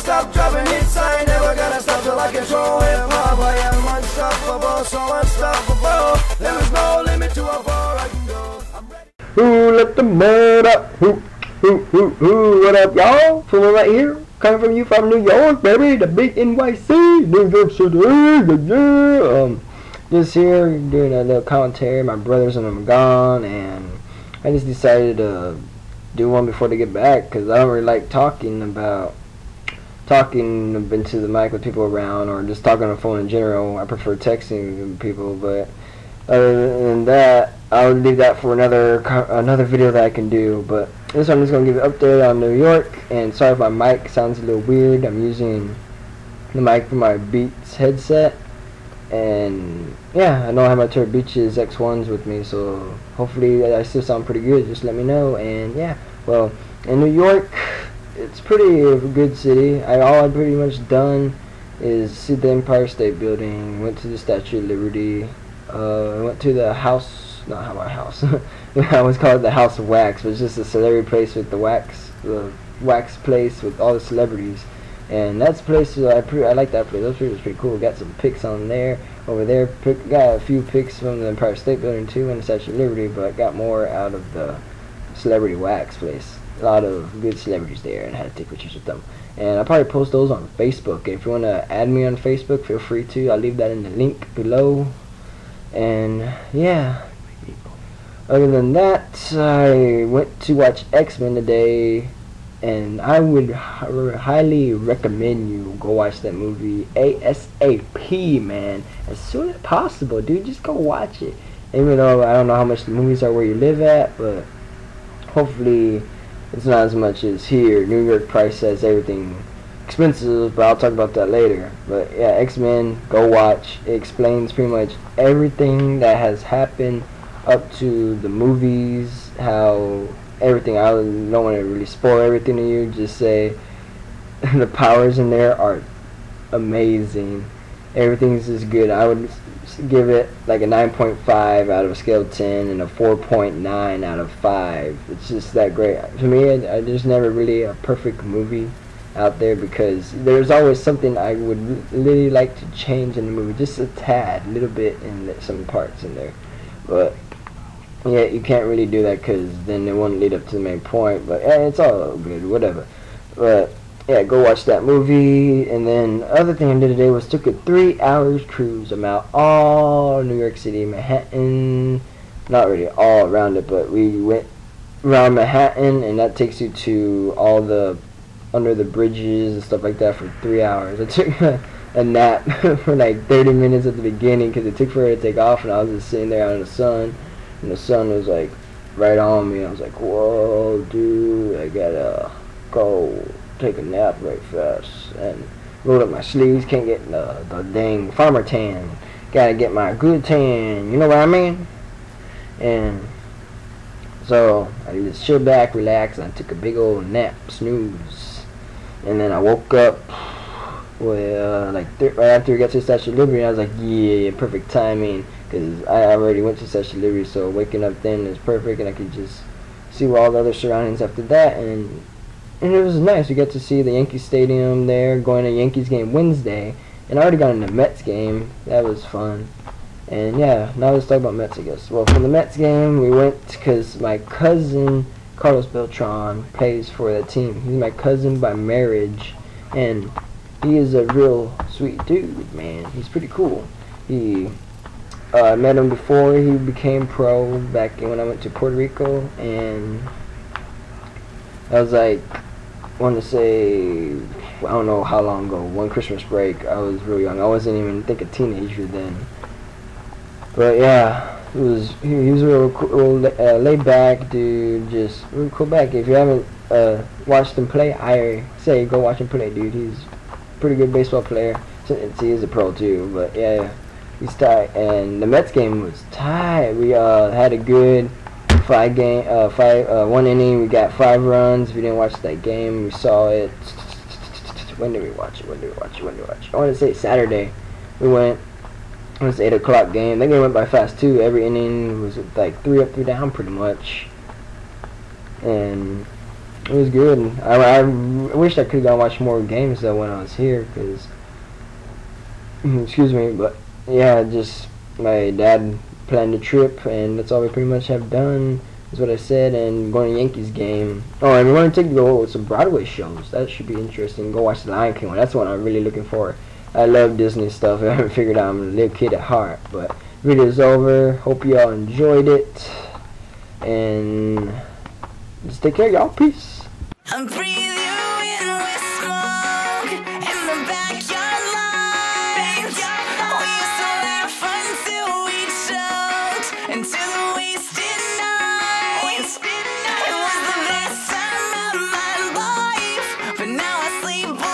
stop dropping hits, I ain't never gonna stop till I control hip-hop. I am unstoppable, so unstoppable. There is no limit to how far I can go. I'm ready. Who let the mud up? Who, what up, y'all? Someone right here, coming from you from New York, baby, the big NYC, New York City, yeah. Just here doing a little commentary. My brothers and I'm gone, and I just decided to do one before they get back because I don't really like talking into the mic with people around, or just talking on the phone in general. I prefer texting people, but other than that, I would leave that for another video that I can do. But this one I'm just gonna give an update on New York. And sorry if my mic sounds a little weird. I'm using the mic from my Beats headset. And yeah, I know I have my Turtle Beach X1s with me, so hopefully I still sound pretty good. Just let me know. And yeah, well, in New York, it's pretty a good city. All I pretty much done is see the Empire State Building, went to the Statue of Liberty, went to the house, not my house, I always call it the House of Wax, which is just a celebrity place with the wax place with all the celebrities. And that's a place I like that place. That place was pretty cool. Got some pics on there, over there. Got a few pics from the Empire State Building too, and the Statue of Liberty. But got more out of the celebrity wax place. A lot of good celebrities there, and I had to take pictures with them. And I'll probably post those on Facebook. If you wanna add me on Facebook, feel free to. I'll leave that in the link below. And yeah. Other than that, I went to watch X-Men today. And I would highly recommend you go watch that movie ASAP, man. As soon as possible, dude. Just go watch it. Even though I don't know how much the movies are where you live at, but hopefully it's not as much as here. New York price has everything expensive, but I'll talk about that later. But yeah, X-Men, go watch. It explains pretty much everything that has happened up to the movies, how... everything. I don't want to really spoil everything to you. Just say the powers in there are amazing. Everything's just good. I would give it like a 9.5 out of a scale of 10 and a 4.9 out of 5. It's just that great. To me, there's never really a perfect movie out there because there's always something I would really like to change in the movie. Just a tad, little bit in some parts in there. But yeah, you can't really do that because then it won't lead up to the main point. But yeah, it's all good, whatever. But yeah, go watch that movie. And then the other thing I did today was took a 3 hours cruise. I'm out all New York City, Manhattan. Not really all around it, but we went around Manhattan, and that takes you to all the under the bridges and stuff like that for 3 hours. I took a nap for like 30 minutes at the beginning because it took forever to take off, and I was just sitting there out in the sun. And the sun was like right on me. I was like, whoa, dude, I gotta go take a nap right fast. And rolled up my sleeves, can't get the dang farmer tan. Gotta get my good tan, you know what I mean? And so I just chilled back, relaxed, and I took a big old nap, snooze. And then I woke up right after we got to the Statue of Liberty, and I was like, yeah, perfect timing. Because I already went to Statue of Liberty, so waking up then is perfect, and I could just see all the other surroundings after that, and it was nice. We got to see the Yankee Stadium there, going to Yankees game Wednesday, and I already got in the Mets game. That was fun. And yeah, now let's talk about Mets, I guess. Well, for the Mets game, we went because my cousin, Carlos Beltran, plays for that team. He's my cousin by marriage, and he is a real sweet dude, man. He's pretty cool. I met him before he became pro back when I went to Puerto Rico, and I was like, I want to say, I don't know how long ago, one Christmas break. I was real young. I wasn't even, I think, a teenager then. But yeah, it was, he was a real cool, laid back dude, just real cool back. If you haven't watched him play, I say go watch him play, dude. He's a pretty good baseball player. He is a pro too, but yeah. He's tight, and the Mets game was tight. We had a good one inning. We got 5 runs. If you didn't watch that game, we saw it. When did we watch it? I want to say Saturday. We went. It was 8 o'clock game. That game went by fast too. Every inning was like 3 up, 3 down, pretty much. And It was good. I wish I could have gone watch more games though when I was here, because excuse me, but yeah, just my dad planned a trip, and that's all we pretty much have done, is what I said, and going to Yankees game. Oh, and we want to take some Broadway shows. That should be interesting. Go watch the Lion King one. That's one I'm really looking for. I love Disney stuff. I haven't figured out I'm a little kid at heart, but video's over. Hope you all enjoyed it, and just take care, y'all. Peace. I'm breathing. But now I sleep.